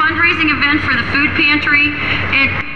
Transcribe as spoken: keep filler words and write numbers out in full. fundraising event for the food pantry. It